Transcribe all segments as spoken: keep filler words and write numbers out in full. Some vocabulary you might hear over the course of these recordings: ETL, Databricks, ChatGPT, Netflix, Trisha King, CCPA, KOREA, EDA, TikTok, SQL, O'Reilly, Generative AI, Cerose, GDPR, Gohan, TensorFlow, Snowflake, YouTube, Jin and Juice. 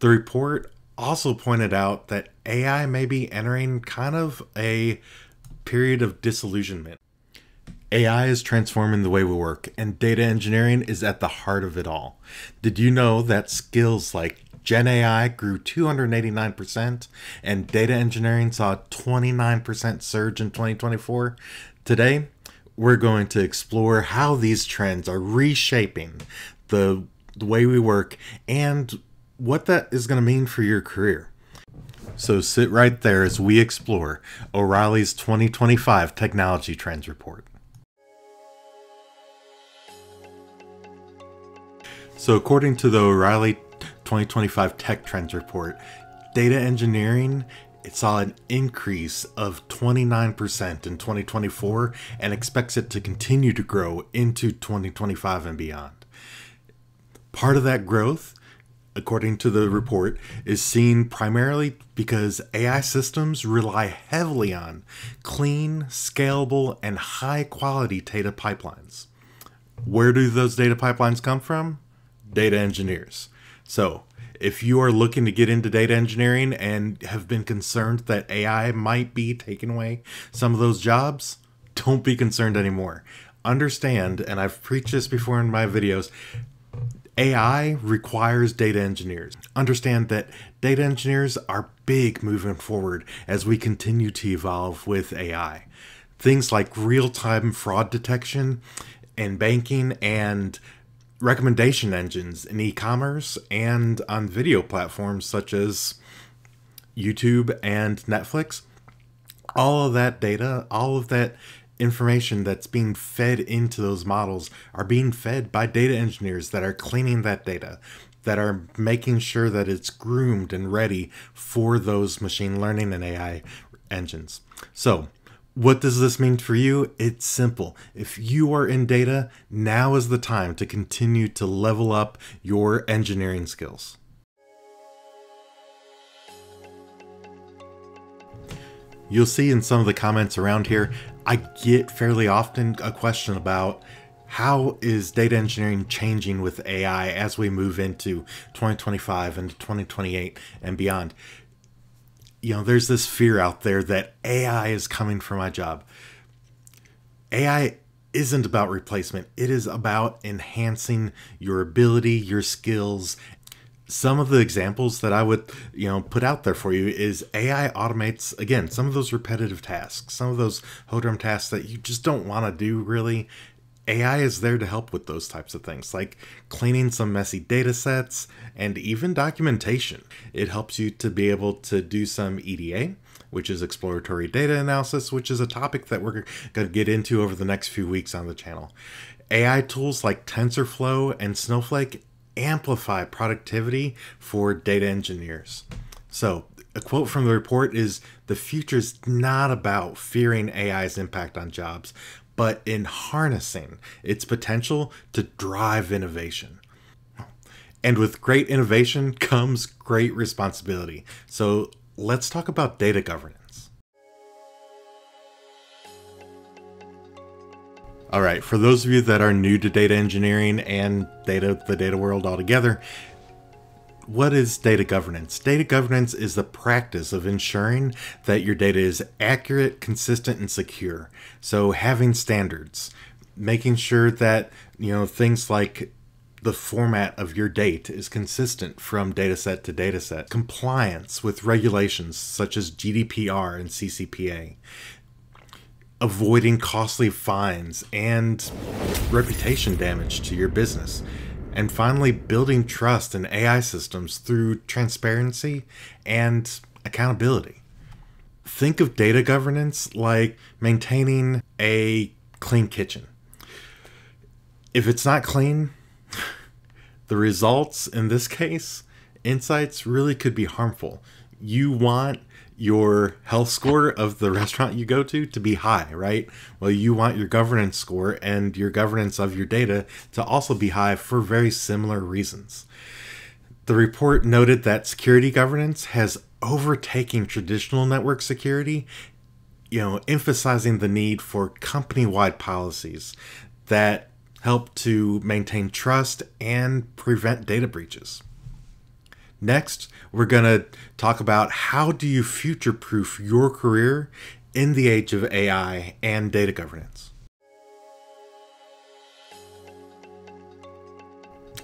The report also pointed out that A I may be entering kind of a period of disillusionment. A I is transforming the way we work, and data engineering is at the heart of it all. Did you know that skills like Gen A I grew two hundred eighty-nine percent and data engineering saw a twenty-nine percent surge in twenty twenty-four? Today, we're going to explore how these trends are reshaping the, the way we work and what that is going to mean for your career. So sit right there as we explore O'Reilly's twenty twenty-five Technology Trends Report. So according to the O'Reilly twenty twenty-five Tech Trends Report, data engineering, it saw an increase of twenty-nine percent in twenty twenty-four and expects it to continue to grow into twenty twenty-five and beyond. Part of that growth, according to the report, is seen primarily because A I systems rely heavily on clean, scalable, and high-quality data pipelines. Where do those data pipelines come from? Data engineers. So if you are looking to get into data engineering and have been concerned that A I might be taking away some of those jobs, don't be concerned anymore. Understand, and I've preached this before in my videos, A I requires data engineers. Understand that data engineers are big moving forward as we continue to evolve with A I. Things like real-time fraud detection in banking and recommendation engines in e-commerce and on video platforms such as YouTube and Netflix. All of that data, all of that information that's being fed into those models are being fed by data engineers that are cleaning that data, that are making sure that it's groomed and ready for those machine learning and A I engines. So what does this mean for you? It's simple. If you are in data, now is the time to continue to level up your engineering skills. You'll see in some of the comments around here, I get fairly often a question about how is data engineering changing with A I as we move into twenty twenty-five and twenty twenty-eight and beyond. You know, there's this fear out there that A I is coming for my job. A I isn't about replacement. It is about enhancing your ability, your skills. Some of the examples that I would, you know, put out there for you is A I automates, again, some of those repetitive tasks, some of those hodum tasks that you just don't want to do really. A I is there to help with those types of things, like cleaning some messy data sets and even documentation. It helps you to be able to do some E D A, which is exploratory data analysis, which is a topic that we're going to get into over the next few weeks on the channel. A I tools like TensorFlow and Snowflake amplify productivity for data engineers. So a quote from the report is, "The future's not about fearing A I's impact on jobs, but in harnessing its potential to drive innovation. And with great innovation comes great responsibility." So let's talk about data governance. All right, for those of you that are new to data engineering and data, the data world altogether, what is data governance? Data governance is the practice of ensuring that your data is accurate, consistent, and secure. So having standards, making sure that, you know, things like the format of your data is consistent from dataset to dataset, compliance with regulations such as G D P R and C C P A, avoiding costly fines and reputation damage to your business. And finally, building trust in A I systems through transparency and accountability. Think of data governance like maintaining a clean kitchen. If it's not clean, the results in this case, insights, really could be harmful. You want your health score of the restaurant you go to to be high, right? Well, you want your governance score and your governance of your data to also be high for very similar reasons. The report noted that security governance has overtaken traditional network security, you know, emphasizing the need for company-wide policies that help to maintain trust and prevent data breaches. Next, we're going to talk about how do you future-proof your career in the age of A I and data governance.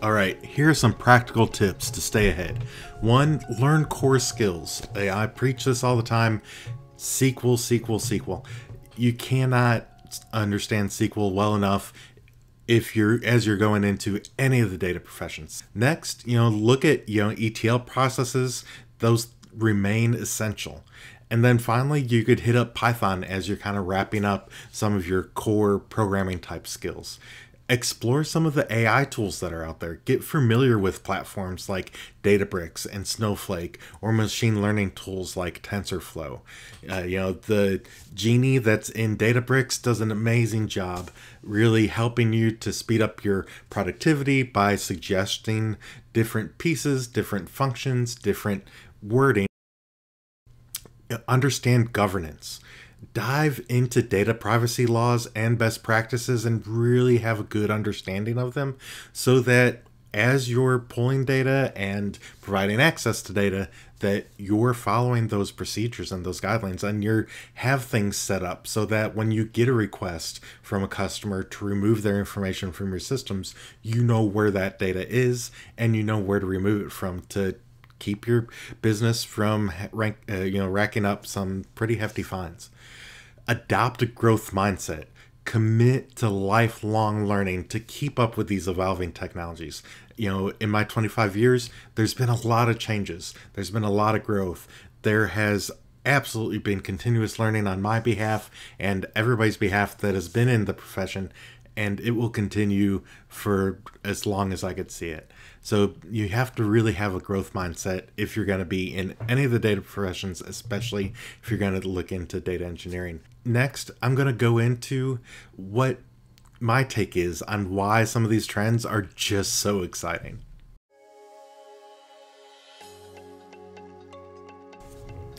All right, here are some practical tips to stay ahead. One, learn core skills. I preach this all the time, S Q L, S Q L, S Q L. You cannot understand S Q L well enough if you're as you're going into any of the data professions. Next, you know, look at, you know, E T L processes. Those remain essential. And then finally, you could hit up Python as you're kind of wrapping up some of your core programming type skills. Explore some of the A I tools that are out there. Get familiar with platforms like Databricks and Snowflake, or machine learning tools like TensorFlow. Uh, you know, the genie that's in Databricks does an amazing job really helping you to speed up your productivity by suggesting different pieces, different functions, different wording. Understand governance. Dive into data privacy laws and best practices and really have a good understanding of them so that as you're pulling data and providing access to data, that you're following those procedures and those guidelines, and you have things set up so that when you get a request from a customer to remove their information from your systems, you know where that data is and you know where to remove it from to keep your business from rank, uh, you know, racking up some pretty hefty fines. Adopt a growth mindset. Commit to lifelong learning to keep up with these evolving technologies. You know, in my twenty-five years, there's been a lot of changes. There's been a lot of growth. There has absolutely been continuous learning on my behalf and everybody's behalf that has been in the profession, and it will continue for as long as I could see it. So you have to really have a growth mindset if you're going to be in any of the data professions, especially if you're going to look into data engineering. Next, I'm going to go into what my take is on why some of these trends are just so exciting.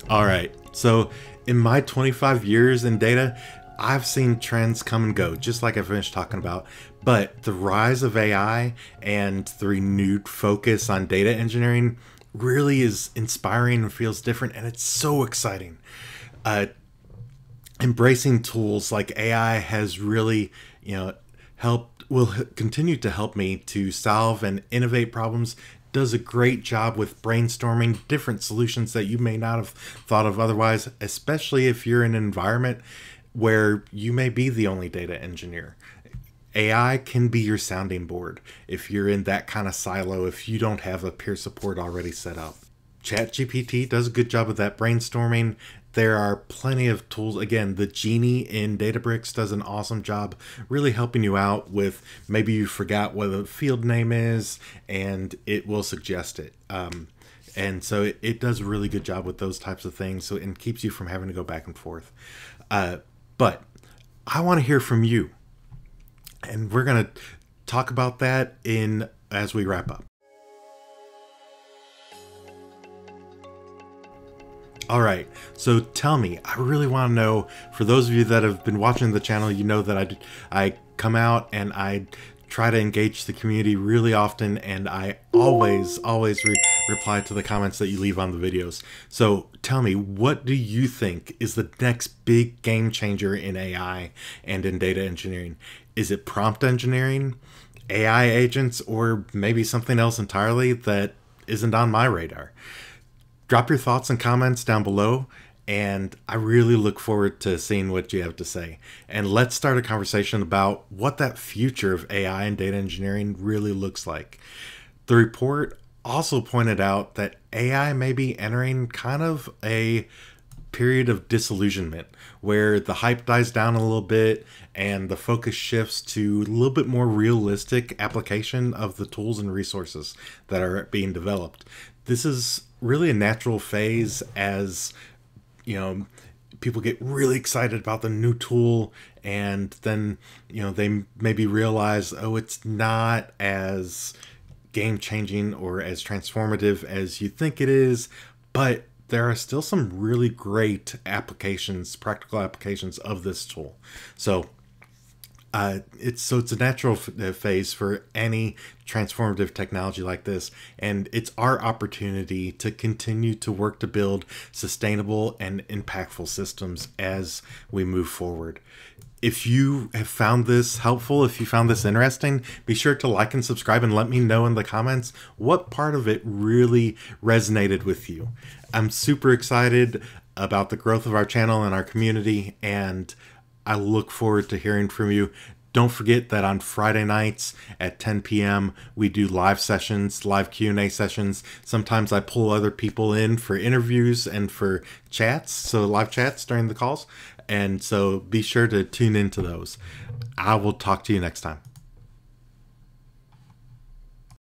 All right, so in my twenty-five years in data, I've seen trends come and go, just like I finished talking about, but the rise of A I and the renewed focus on data engineering really is inspiring and feels different, and it's so exciting. Uh, embracing tools like A I has really, you know, helped, will continue to help me to solve and innovate problems. Does a great job with brainstorming different solutions that you may not have thought of otherwise, especially if you're in an environment where you may be the only data engineer. A I can be your sounding board if you're in that kind of silo, if you don't have a peer support already set up. ChatGPT does a good job of that brainstorming. There are plenty of tools. Again, the genie in Databricks does an awesome job really helping you out with, maybe you forgot what the field name is and it will suggest it. Um, and so it, it does a really good job with those types of things, so it keeps you from having to go back and forth. Uh, But I want to hear from you, and we're going to talk about that in as we wrap up. All right, so tell me, I really want to know, for those of you that have been watching the channel, you know that I, I come out and I try to engage the community really often, and I always, always re reply to the comments that you leave on the videos. So tell me, what do you think is the next big game changer in A I and in data engineering? Is it prompt engineering, A I agents, or maybe something else entirely that isn't on my radar? Drop your thoughts and comments down below, and I really look forward to seeing what you have to say. And let's start a conversation about what that future of A I and data engineering really looks like. The report also pointed out that A I may be entering kind of a period of disillusionment, where the hype dies down a little bit and the focus shifts to a little bit more realistic application of the tools and resources that are being developed. This is really a natural phase as you know, people get really excited about the new tool, and then, you know, they maybe realize, oh, it's not as game-changing or as transformative as you think it is, but there are still some really great applications, practical applications of this tool. So Uh, it's so it's a natural f phase for any transformative technology like this, and it's our opportunity to continue to work to build sustainable and impactful systems as we move forward. If you have found this helpful, if you found this interesting, be sure to like and subscribe and let me know in the comments what part of it really resonated with you. I'm super excited about the growth of our channel and our community, and I look forward to hearing from you. Don't forget that on Friday nights at ten P M we do live sessions, live Q and A sessions. Sometimes I pull other people in for interviews and for chats, so live chats during the calls. And so be sure to tune into those. I will talk to you next time.